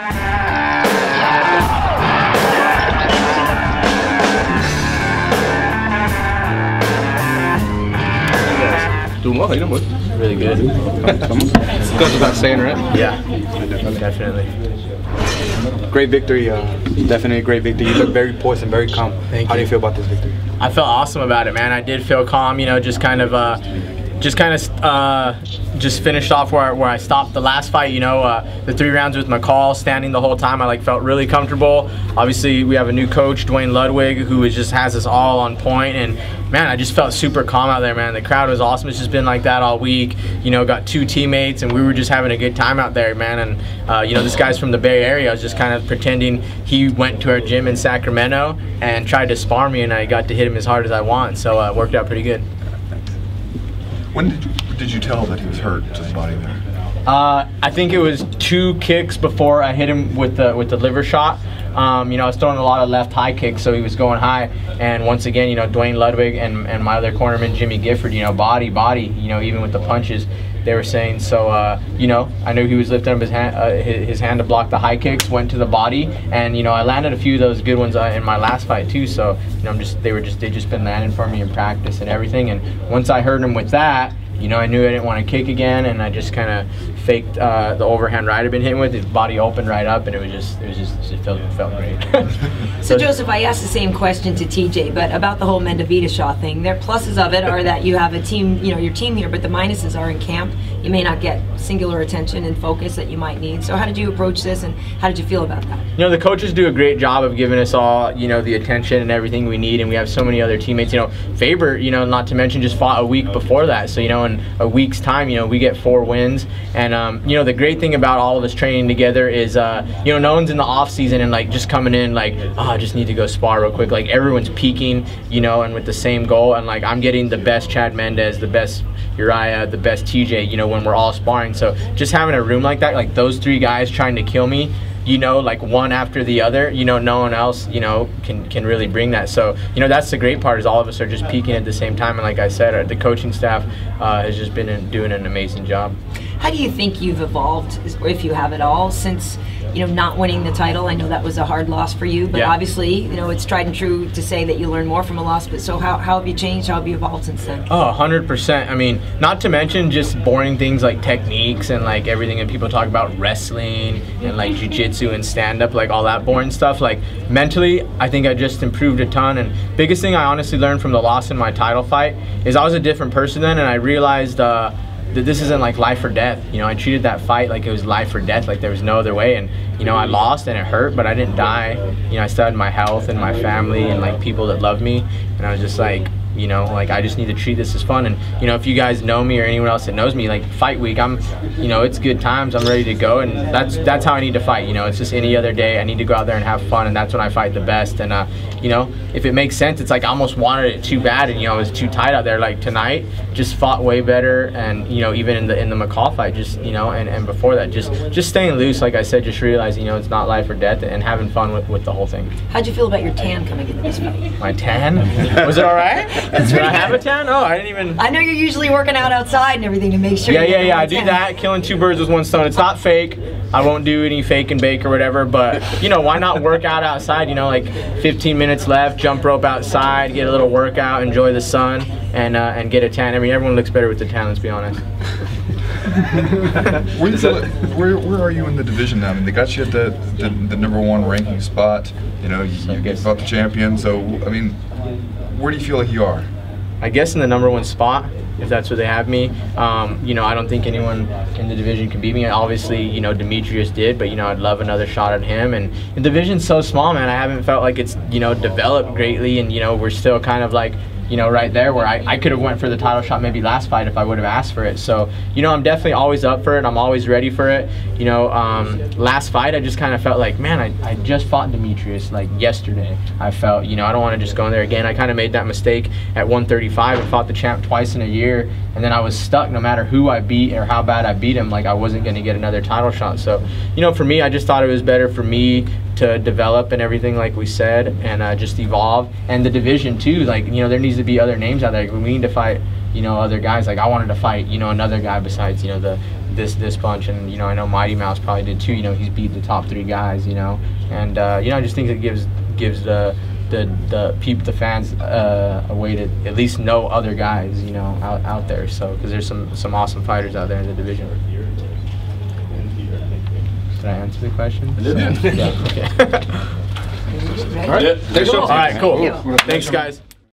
Doing well, how you doing, boy? Really good. Goes without saying, right? Yeah, definitely. Great victory, definitely a great victory. You look very poised and very calm. How do you feel about this victory? I felt awesome about it, man. I did feel calm, you know, just finished off where I stopped the last fight, you know, the 3 rounds with McCall, standing the whole time. I felt really comfortable. Obviously, we have a new coach, Dwayne Ludwig, who just has us all on point, and man, I just felt super calm out there, man. The crowd was awesome. It's just been like that all week. You know, got 2 teammates, and we were just having a good time out there, man. And, you know, this guy's from the Bay Area. I was just kind of pretending he went to our gym in Sacramento and tried to spar me, and I got to hit him as hard as I want. So it worked out pretty good. When did you tell that he was hurt to the body there? I think it was 2 kicks before I hit him with the liver shot. You know, I was throwing a lot of left high kicks, so he was going high. And once again, you know, Dwayne Ludwig and my other cornerman, Jimmy Gifford, you know, body, you know, even with the punches, they were saying. So, you know, I knew he was lifting up his hand to block the high kicks, went to the body. And, you know, I landed a few of those good ones in my last fight, too. So, you know, they've just been landing for me in practice and everything. And once I hurt him with that, you know, I knew I didn't want to kick again, and I just kind of faked the overhand right I've been hitting with. His body opened right up, and it felt great. So Joseph, I asked the same question to TJ, but about the whole Mendivitashaw thing. Their pluses of it are that you have a team, you know, your team here, but the minuses are in camp. You may not get singular attention and focus that you might need. So how did you approach this, and how did you feel about that? You know, the coaches do a great job of giving us all, you know, the attention and everything we need, and we have so many other teammates. You know, Faber, you know, not to mention, just fought a week before that, so, you know, in a week's time, you know, we get 4 wins. And you know, the great thing about all of us training together is you know, no one's in the off season and like just coming in like, oh, I just need to go spar real quick. Like, everyone's peaking, you know, and with the same goal. And like, I'm getting the best Chad Mendes, the best Uriah, the best TJ, you know, when we're all sparring. So just having a room like that, like those 3 guys trying to kill me, you know, like one after the other, you know, no one else, you know, can really bring that. So, you know, that's the great part, is all of us are just peaking at the same time. And like I said, the coaching staff has just been doing an amazing job. How do you think you've evolved, if you have at all, since, you know, not winning the title? I know that was a hard loss for you, but yeah, obviously, you know, it's tried and true to say that you learn more from a loss, but so how have you changed, how have you evolved since then? Oh, 100%. I mean, not to mention just boring things like techniques and like everything that people talk about, wrestling and like jiu-jitsu and stand-up, like all that boring stuff. Like, mentally, I think I just improved a ton, and biggest thing I honestly learned from the loss in my title fight is I was a different person then, and I realized that this isn't like life or death. You know, I treated that fight like it was life or death, like there was no other way. And you know, I lost and it hurt, but I didn't die. You know, I still had my health and my family and like people that love me. And I was just like, you know, like I just need to treat this as fun. And you know, if you guys know me or anyone else that knows me, like fight week, I'm, you know, it's good times, I'm ready to go, and that's how I need to fight. You know, it's just any other day, I need to go out there and have fun, and that's when I fight the best. And you know, if it makes sense, it's like I almost wanted it too bad, and you know, I was too tight out there. Like tonight, just fought way better, and you know, even in the McCall fight, just, you know, and before that, just staying loose, like I said, just realizing, you know, it's not life or death, and having fun with the whole thing. How'd you feel about your tan coming into this fight? My tan? Was it all right? Did I have a tan? Oh, I didn't even... I know you're usually working out outside and everything to make sure... Yeah, I do that. Killing 2 birds with 1 stone. It's not fake. I won't do any fake and bake or whatever, but, you know, why not work out outside? You know, like 15 minutes left, jump rope outside, get a little workout, enjoy the sun, and get a tan. I mean, everyone looks better with the tan, let's be honest. Where are you in the division now? I mean, they got you at the #1 ranking spot. You know, you fought the champion, so, I mean... Where do you feel like you are? I guess in the #1 spot, if that's where they have me. You know, I don't think anyone in the division can beat me. Obviously, you know, Demetrious did, but, you know, I'd love another shot at him. And the division's so small, man. I haven't felt like it's, you know, developed greatly. And, you know, we're still kind of like, you know, right there where I could have went for the title shot maybe last fight if I would have asked for it. So, you know, I'm definitely always up for it. I'm always ready for it. You know, last fight I just kind of felt like, man, I just fought Demetrious like yesterday. I felt, you know, I don't want to just go in there again. I kind of made that mistake at 135 and fought the champ twice in a year. And then I was stuck no matter who I beat or how bad I beat him. Like, I wasn't going to get another title shot. So, you know, for me, I just thought it was better for me to develop and everything, like we said, and just evolve. And the division too, like, you know, there needs to be other names out there. We need to fight, you know, other guys. Like, I wanted to fight, you know, another guy besides, you know, the this bunch. And, you know, I know Mighty Mouse probably did too. You know, he's beat the top three guys, you know. And, you know, I just think it gives the fans a way to at least know other guys, you know, out there. So, because there's some awesome fighters out there in the division. Did I answer the question? Yeah. Okay. All right. Cool. Thanks, guys.